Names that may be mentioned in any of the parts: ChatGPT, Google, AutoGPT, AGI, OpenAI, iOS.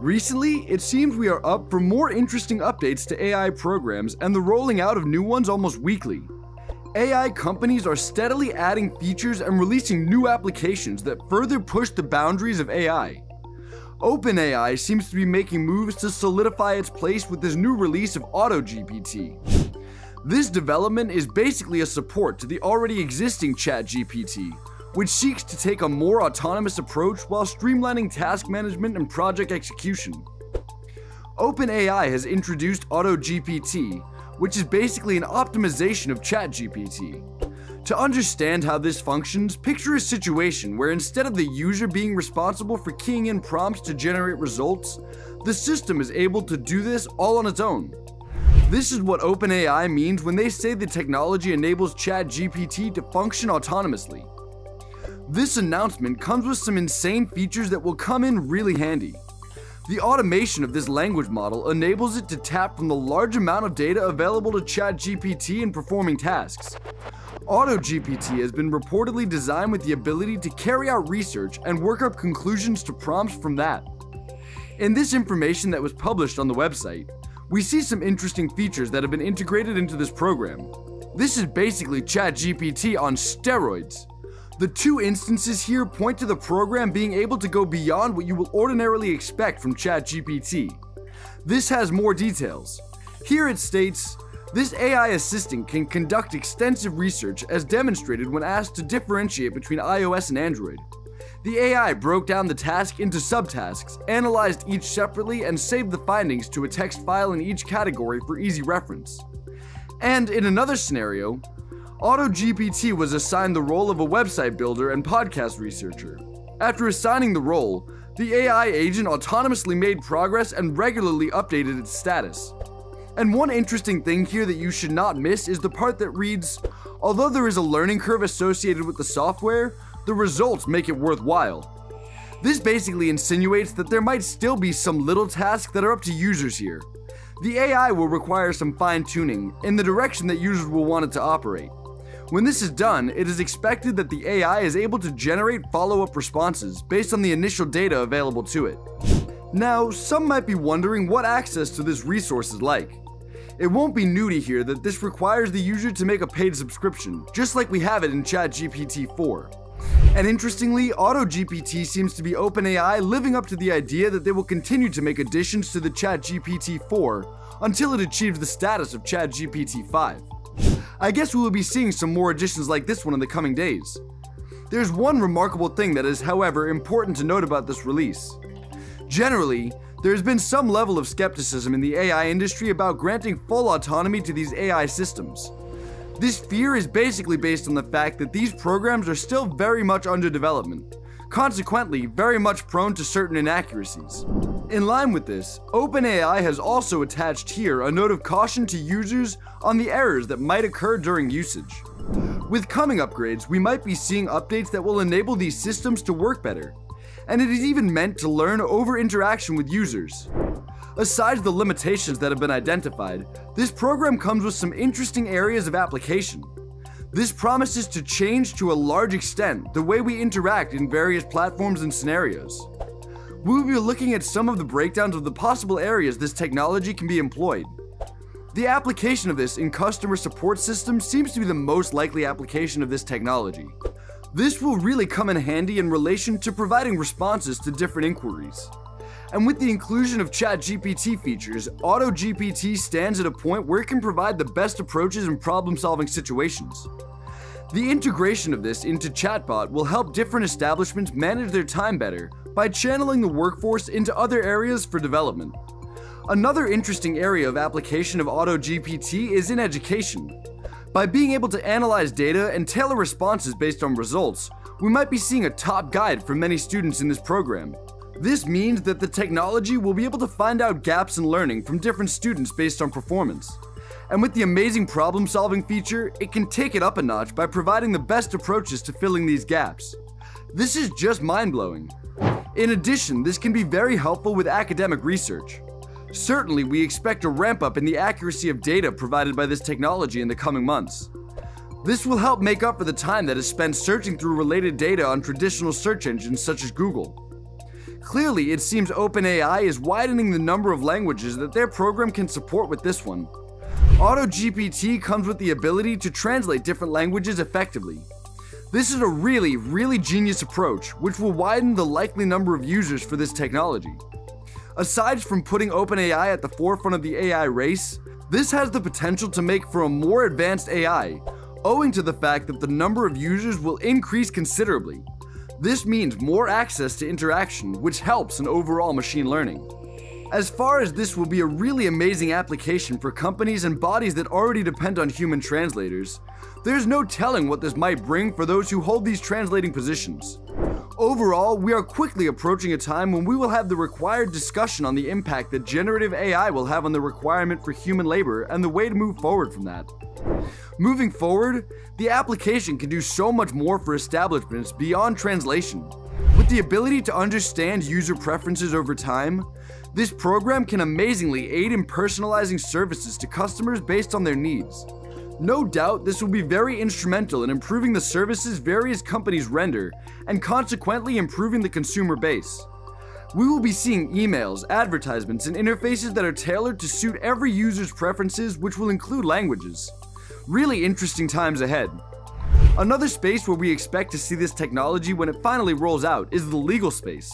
Recently, it seems we are up for more interesting updates to AI programs and the rolling out of new ones almost weekly. AI companies are steadily adding features and releasing new applications that further push the boundaries of AI. OpenAI seems to be making moves to solidify its place with this new release of AutoGPT. This development is basically a support to the already existing ChatGPT, which seeks to take a more autonomous approach while streamlining task management and project execution. OpenAI has introduced AutoGPT, which is basically an optimization of ChatGPT. To understand how this functions, picture a situation where instead of the user being responsible for keying in prompts to generate results, the system is able to do this all on its own. This is what OpenAI means when they say the technology enables ChatGPT to function autonomously. This announcement comes with some insane features that will come in really handy. The automation of this language model enables it to tap from the large amount of data available to ChatGPT in performing tasks. AutoGPT has been reportedly designed with the ability to carry out research and work up conclusions to prompts from that. In this information that was published on the website, we see some interesting features that have been integrated into this program. This is basically ChatGPT on steroids. The two instances here point to the program being able to go beyond what you will ordinarily expect from ChatGPT. This has more details. Here it states, "This AI assistant can conduct extensive research as demonstrated when asked to differentiate between iOS and Android. The AI broke down the task into subtasks, analyzed each separately, and saved the findings to a text file in each category for easy reference." And in another scenario, AutoGPT was assigned the role of a website builder and podcast researcher. After assigning the role, the AI agent autonomously made progress and regularly updated its status. And one interesting thing here that you should not miss is the part that reads, "Although there is a learning curve associated with the software, the results make it worthwhile." This basically insinuates that there might still be some little tasks that are up to users here. The AI will require some fine-tuning in the direction that users will want it to operate. When this is done, it is expected that the AI is able to generate follow-up responses based on the initial data available to it. Now, some might be wondering what access to this resource is like. It won't be new to hear that this requires the user to make a paid subscription, just like we have it in ChatGPT 4. And interestingly, AutoGPT seems to be OpenAI living up to the idea that they will continue to make additions to the ChatGPT 4 until it achieves the status of ChatGPT 5. I guess we will be seeing some more additions like this one in the coming days. There's one remarkable thing that is, however, important to note about this release. Generally, there has been some level of skepticism in the AI industry about granting full autonomy to these AI systems. This fear is basically based on the fact that these programs are still very much under development, consequently very much prone to certain inaccuracies. In line with this, OpenAI has also attached here a note of caution to users on the errors that might occur during usage. With coming upgrades, we might be seeing updates that will enable these systems to work better, and it is even meant to learn over interaction with users. Aside the limitations that have been identified, this program comes with some interesting areas of application. This promises to change to a large extent the way we interact in various platforms and scenarios. We will be looking at some of the breakdowns of the possible areas this technology can be employed. The application of this in customer support systems seems to be the most likely application of this technology. This will really come in handy in relation to providing responses to different inquiries. And with the inclusion of ChatGPT features, AutoGPT stands at a point where it can provide the best approaches in problem-solving situations. The integration of this into chatbot will help different establishments manage their time better by channeling the workforce into other areas for development. Another interesting area of application of AutoGPT is in education. By being able to analyze data and tailor responses based on results, we might be seeing a top guide for many students in this program. This means that the technology will be able to find out gaps in learning from different students based on performance. And with the amazing problem-solving feature, it can take it up a notch by providing the best approaches to filling these gaps. This is just mind-blowing. In addition, this can be very helpful with academic research. Certainly, we expect a ramp-up in the accuracy of data provided by this technology in the coming months. This will help make up for the time that is spent searching through related data on traditional search engines such as Google. Clearly, it seems OpenAI is widening the number of languages that their program can support with this one. AutoGPT comes with the ability to translate different languages effectively. This is a really, really genius approach, which will widen the likely number of users for this technology. Aside from putting OpenAI at the forefront of the AI race, this has the potential to make for a more advanced AI, owing to the fact that the number of users will increase considerably. This means more access to interaction, which helps in overall machine learning. As far as this will be a really amazing application for companies and bodies that already depend on human translators, there's no telling what this might bring for those who hold these translating positions. Overall, we are quickly approaching a time when we will have the required discussion on the impact that generative AI will have on the requirement for human labor and the way to move forward from that. Moving forward, the application can do so much more for establishments beyond translation. With the ability to understand user preferences over time, this program can amazingly aid in personalizing services to customers based on their needs. No doubt, this will be very instrumental in improving the services various companies render, and consequently improving the consumer base. We will be seeing emails, advertisements, and interfaces that are tailored to suit every user's preferences, which will include languages. Really interesting times ahead. Another space where we expect to see this technology when it finally rolls out is the legal space.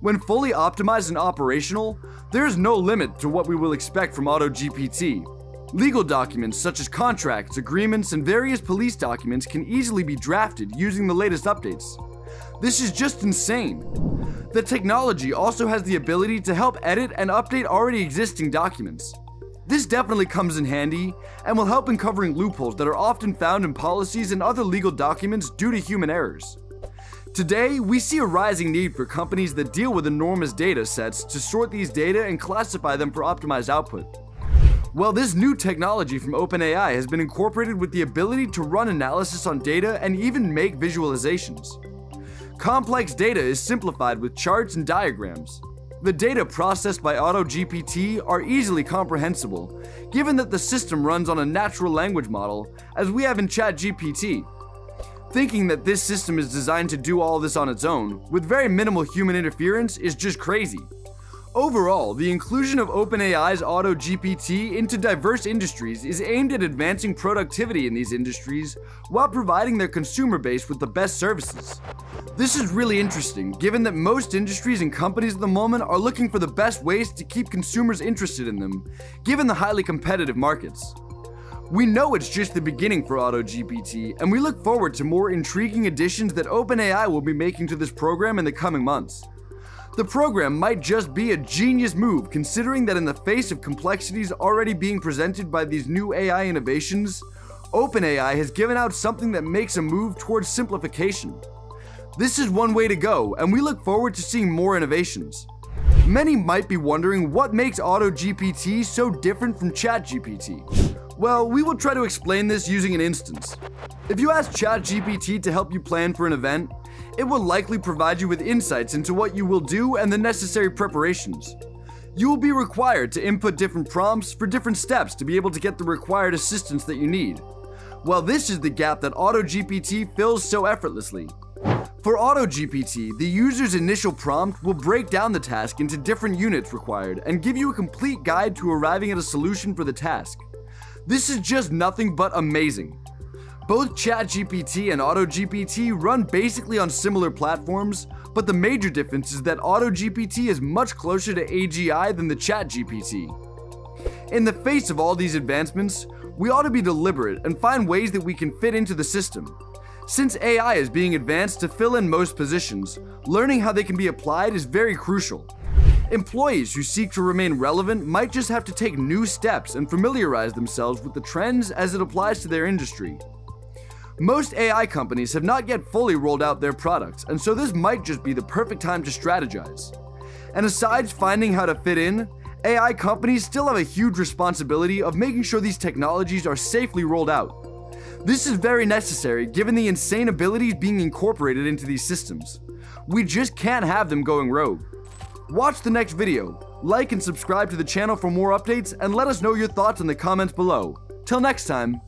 When fully optimized and operational, there is no limit to what we will expect from AutoGPT. Legal documents such as contracts, agreements, and various police documents can easily be drafted using the latest updates. This is just insane. The technology also has the ability to help edit and update already existing documents. This definitely comes in handy and will help in covering loopholes that are often found in policies and other legal documents due to human errors. Today, we see a rising need for companies that deal with enormous data sets to sort these data and classify them for optimized output. Well, this new technology from OpenAI has been incorporated with the ability to run analysis on data and even make visualizations. Complex data is simplified with charts and diagrams. The data processed by AutoGPT are easily comprehensible, given that the system runs on a natural language model, as we have in ChatGPT. Thinking that this system is designed to do all this on its own, with very minimal human interference, is just crazy. Overall, the inclusion of OpenAI's AutoGPT into diverse industries is aimed at advancing productivity in these industries while providing their consumer base with the best services. This is really interesting, given that most industries and companies at the moment are looking for the best ways to keep consumers interested in them, given the highly competitive markets. We know it's just the beginning for AutoGPT, and we look forward to more intriguing additions that OpenAI will be making to this program in the coming months. The program might just be a genius move, considering that in the face of complexities already being presented by these new AI innovations, OpenAI has given out something that makes a move towards simplification. This is one way to go, and we look forward to seeing more innovations. Many might be wondering what makes AutoGPT so different from ChatGPT. Well, we will try to explain this using an instance. If you ask ChatGPT to help you plan for an event, it will likely provide you with insights into what you will do and the necessary preparations. You will be required to input different prompts for different steps to be able to get the required assistance that you need. Well, this is the gap that AutoGPT fills so effortlessly. For AutoGPT, the user's initial prompt will break down the task into different units required and give you a complete guide to arriving at a solution for the task. This is just nothing but amazing. Both ChatGPT and AutoGPT run basically on similar platforms, but the major difference is that AutoGPT is much closer to AGI than the ChatGPT. In the face of all these advancements, we ought to be deliberate and find ways that we can fit into the system. Since AI is being advanced to fill in most positions, learning how they can be applied is very crucial. Employees who seek to remain relevant might just have to take new steps and familiarize themselves with the trends as it applies to their industry. Most AI companies have not yet fully rolled out their products, and so this might just be the perfect time to strategize. And aside finding how to fit in, AI companies still have a huge responsibility of making sure these technologies are safely rolled out. This is very necessary given the insane abilities being incorporated into these systems. We just can't have them going rogue. Watch the next video, like and subscribe to the channel for more updates, and let us know your thoughts in the comments below. Till next time.